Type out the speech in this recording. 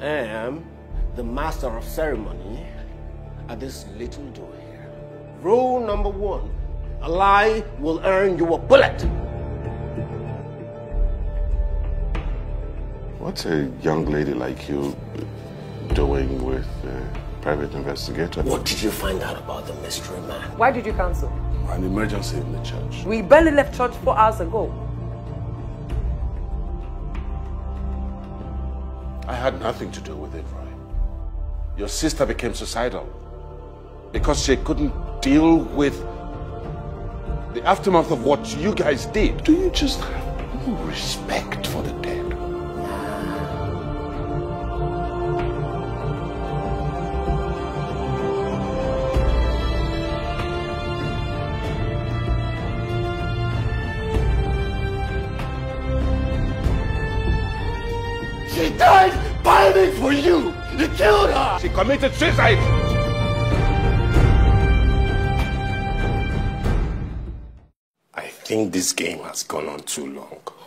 I am the master of ceremony at this little door here. Rule number one, a lie will earn you a bullet. What's a young lady like you doing with a private investigator? What did you find out about the mystery man? Why did you cancel? An emergency in the church. We barely left church 4 hours ago. I had nothing to do with it, Roy. Your sister became suicidal because she couldn't deal with the aftermath of what you guys did. Do you just have no respect for the dead? She died fighting for you! You killed her! She committed suicide! I think this game has gone on too long.